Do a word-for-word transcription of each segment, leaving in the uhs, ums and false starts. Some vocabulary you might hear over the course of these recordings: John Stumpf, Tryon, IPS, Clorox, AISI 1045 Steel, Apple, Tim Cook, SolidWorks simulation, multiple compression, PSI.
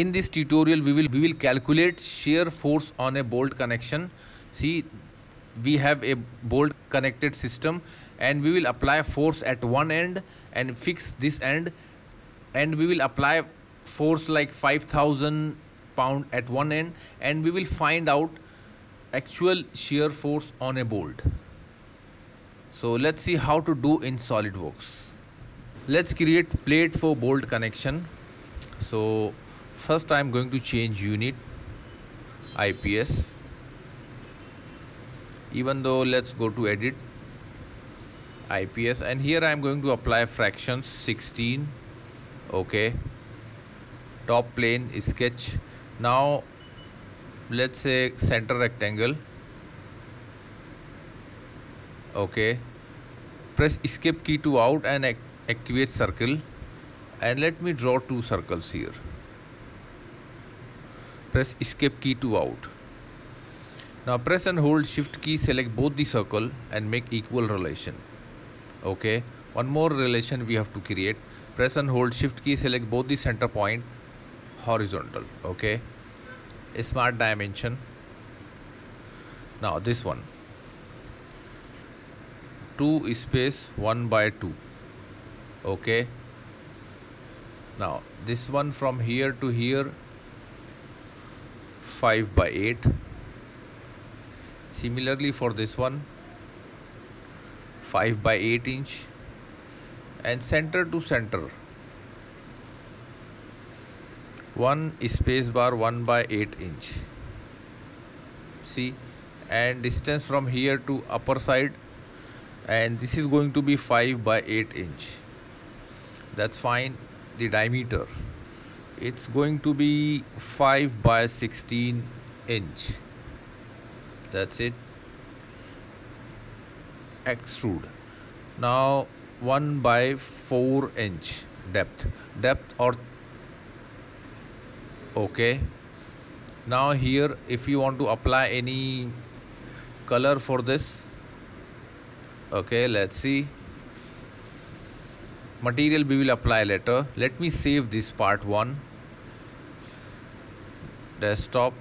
In this tutorial, we will we will calculate shear force on a bolt connection. See, we have a bolt connected system, and we will apply force at one end and fix this end, and we will apply force like five thousand pound at one end, and we will find out actual shear force on a bolt. So let's see how to do in SolidWorks. Let's create plate for bolt connection. So first I am going to change unit I P S. Even though let's go to edit I P S, and here I am going to apply fractions sixteen. Okay, top plane sketch. Now let's say center rectangle. Okay, press escape key to out and act activate circle, and let me draw two circles here. Press escape key to out. Now press and hold shift key, select both the circle and make equal relation. Okay, one more relation we have to create. Press and hold shift key, select both the center point, horizontal. Okay, a smart dimension. Now this one, two space one by two. Okay, now this one from here to here, five by eight. Similarly for this one, five by eight inch, and center to center, one space bar one by eight inch. See, and distance from here to upper side, and this is going to be five by eight inch. That's fine. The diameter, it's going to be five by sixteen inch. That's it. Extrude. Now one by four inch depth. Depth or okay. Now here if you want to apply any color for this. Okay, let's see. Material we will apply later. Let me save this part one. Desktop.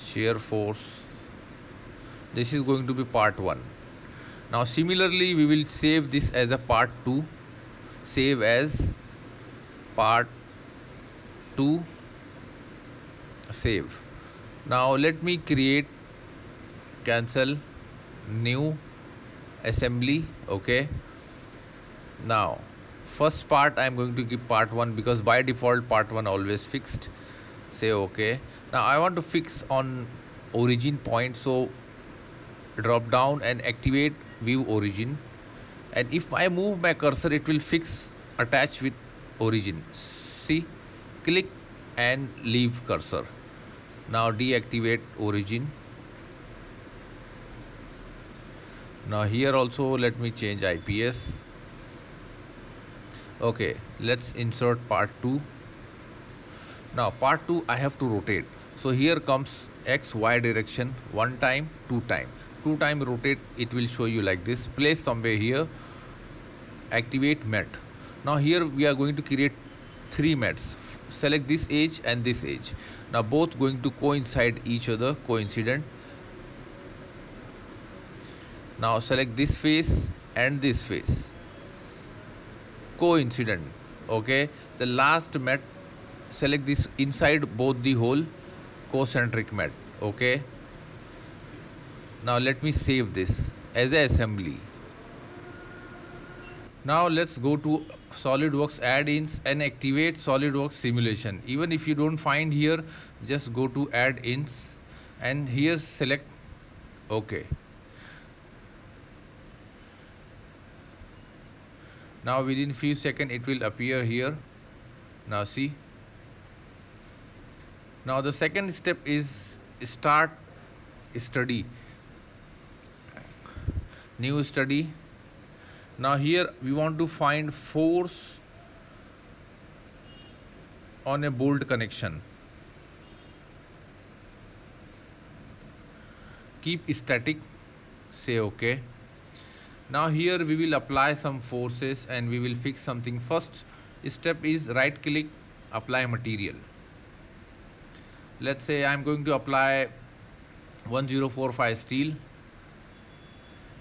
Shear force. This is going to be part one. Now similarly we will save this as a part two. Save as part two. Save. Now let me create, cancel, new assembly. Okay, now first part I am going to give part one because by default part one always fixed. Say okay. Now I want to fix on origin point, so drop down and activate view origin, and if I move my cursor it will fix attach with origin. See, click and leave cursor. Now deactivate origin. Now here also let me change I P S. Okay, let's insert part two. Now part two I have to rotate. So here comes X, Y direction, one time, two time. Two time rotate, it will show you like this. Place somewhere here, activate mat. Now here we are going to create three mats. Select this edge and this edge. Now both going to coincide each other, coincident. Now select this face and this face, coincident. Okay, the last mat, select this inside both the hole, concentric mat. Okay, now let me save this as an assembly. Now let's go to SolidWorks add-ins and activate SolidWorks simulation. Even if you don't find here, just go to add-ins and here select okay. Now within few seconds it will appear here. Now see. Now the second step is start study. New study. Now here we want to find force on a bolt connection. Keep static. Say okay. Now here we will apply some forces and we will fix something. First step is right click, apply material. Let's say I'm going to apply one zero four five steel.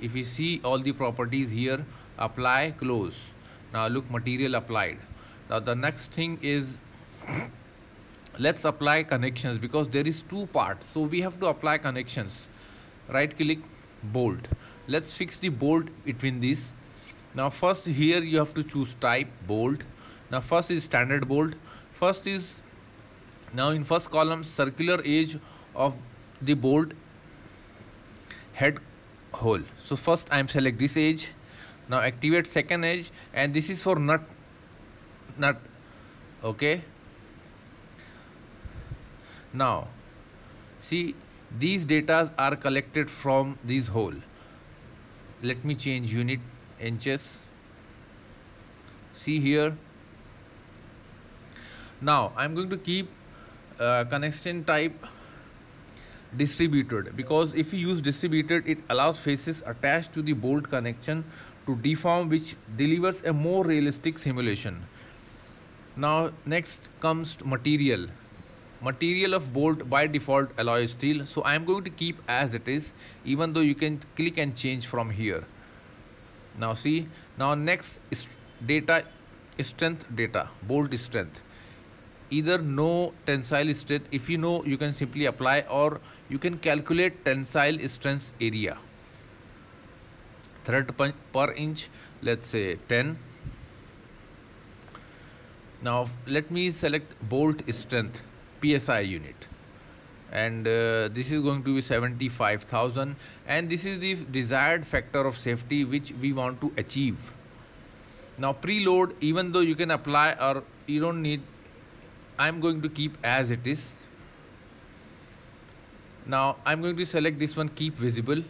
If you see all the properties here, apply, close. Now look, material applied. Now the next thing is, let's apply connections, because there is two parts, so we have to apply connections. Right click, bolt. Let's fix the bolt between these. Now first here you have to choose type, bolt. Now first is standard bolt. First is, now in first column, circular edge of the bolt head hole. So first I am select this edge. Now activate second edge, and this is for nut. Nut. Okay. Now see, these data are collected from this hole. Let me change unit inches. See here. Now I am going to keep uh, connection type distributed, because if you use distributed, it allows faces attached to the bolt connection to deform, which delivers a more realistic simulation. Now next comes material. Material of bolt by default alloy steel, so I am going to keep as it is, even though you can click and change from here. Now see, now next is data, strength data, bolt strength. Either no tensile strength, if you know you can simply apply, or you can calculate tensile strength area. Thread per inch, let's say ten. Now let me select bolt strength, P S I unit, and uh, this is going to be seventy-five thousand, and this is the desired factor of safety which we want to achieve. Now preload, even though you can apply or you don't need, I'm going to keep as it is. Now I'm going to select this one, keep visible,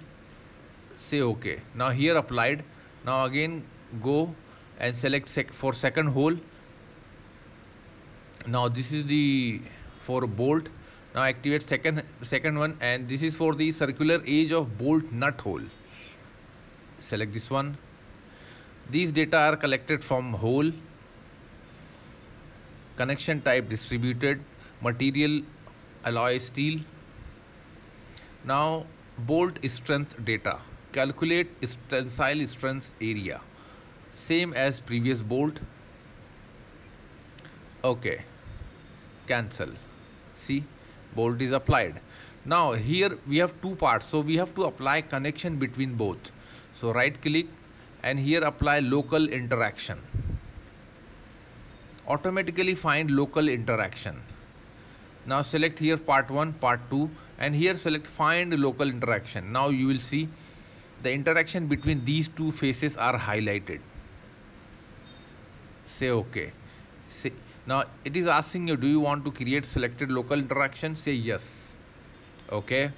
say okay. Now here applied. Now again go and select sec for second hole. Now this is the for bolt. Now activate second second one, and this is for the circular edge of bolt nut hole. Select this one. These data are collected from hole. Connection type distributed, material alloy steel. Now bolt strength data, calculate tensile strength area, same as previous bolt. Okay, cancel. See, bolt is applied. Now here we have two parts, so we have to apply connection between both. So right click, and here apply local interaction. Automatically find local interaction. Now select here part one, part two, and here select find local interaction. Now you will see the interaction between these two faces are highlighted. Say okay. Say, now it is asking you, do you want to create selected local interaction? Say yes. Okay.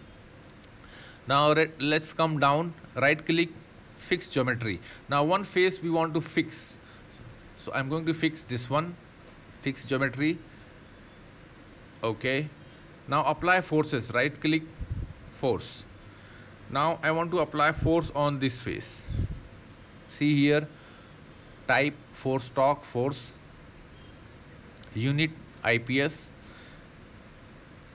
Now let's come down, right click, fix geometry. Now one face we want to fix. So I'm going to fix this one, fix geometry. Okay. Now apply forces, right click, force. Now I want to apply force on this face. See here, type force torque, force, unit I P S.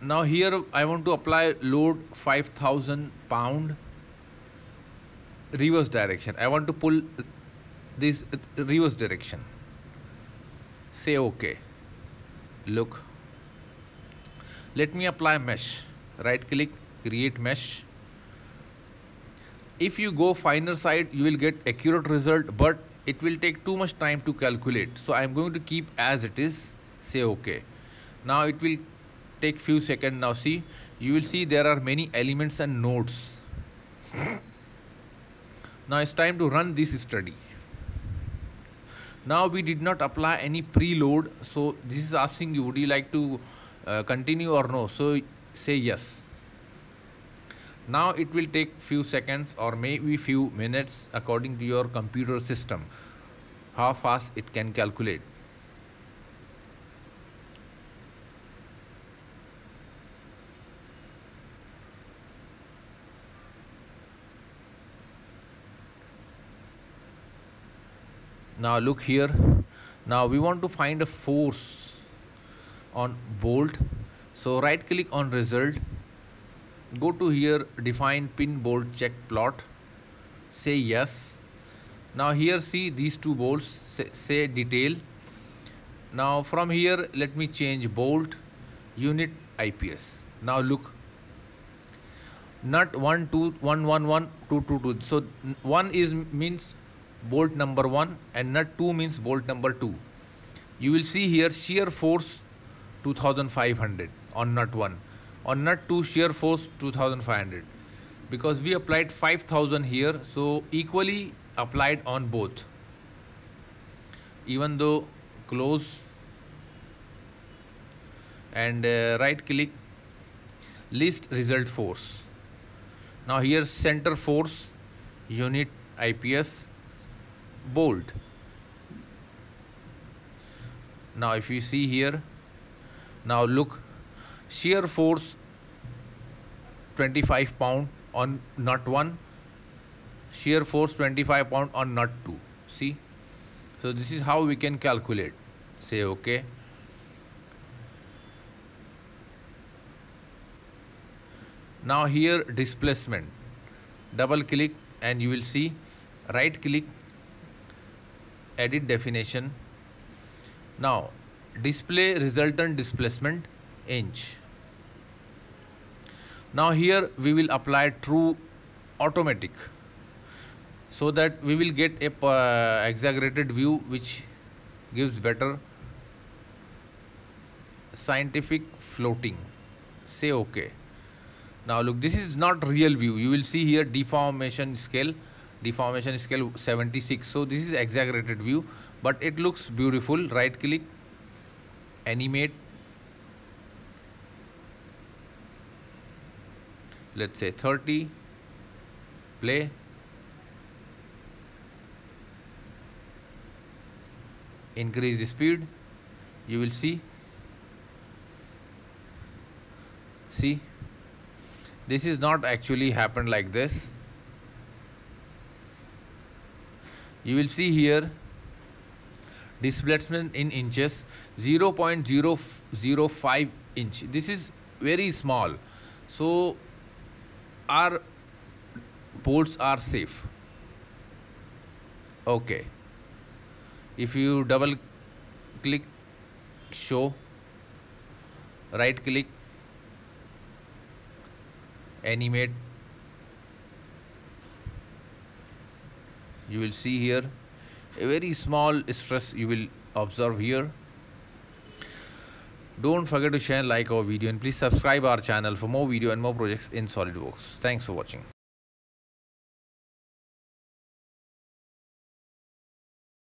Now here I want to apply load five thousand pound, reverse direction. I want to pull this reverse direction. Say okay. Look, let me apply mesh. Right click, create mesh. If you go finer side, you will get accurate result, but it will take too much time to calculate. So I am going to keep as it is. Say okay. Now it will take few seconds. Now see, you will see there are many elements and nodes. Now it's time to run this study. Now we did not apply any preload, so this is asking you, would you like to uh, continue or no? So say yes. Now it will take few seconds or maybe few minutes according to your computer system, how fast it can calculate. Now look here. Now we want to find a force on bolt, so right click on result, go to here, define pin bolt check plot, say yes. Now here see these two bolts, say, say detail. Now from here let me change bolt, unit I P S. Now look, nut one, two, one, one, one, two, two, two. So one is means bolt number one and nut two means bolt number two. You will see here shear force two thousand five hundred on nut one. On nut two shear force two thousand five hundred. Because we applied five thousand here, so equally applied on both. Even though close and uh, right click, list result force. Now here center force, unit I P S, bolt. Now if you see here, now look, shear force twenty-five pound on nut one, shear force twenty-five pound on nut two. See, so this is how we can calculate. Say okay. Now here displacement, double click and you will see, right click, edit definition. Now display resultant displacement inch. Now here we will apply true automatic, so that we will get a uh, exaggerated view which gives better scientific floating. Say okay. Now look, this is not real view. You will see here deformation scale, deformation scale seventy-six. So this is exaggerated view, but it looks beautiful. Right click, animate. Let's say thirty, play. Increase the speed, you will see, see, this is not actually happened like this. You will see here, displacement in inches, zero point zero zero five inch, this is very small, so our bolts are safe, okay. If you double click show, right click, animate, you will see here a very small stress you will observe here. Don't forget to share, like our video and please subscribe our channel for more video and more projects in SolidWorks. Thanks for watching.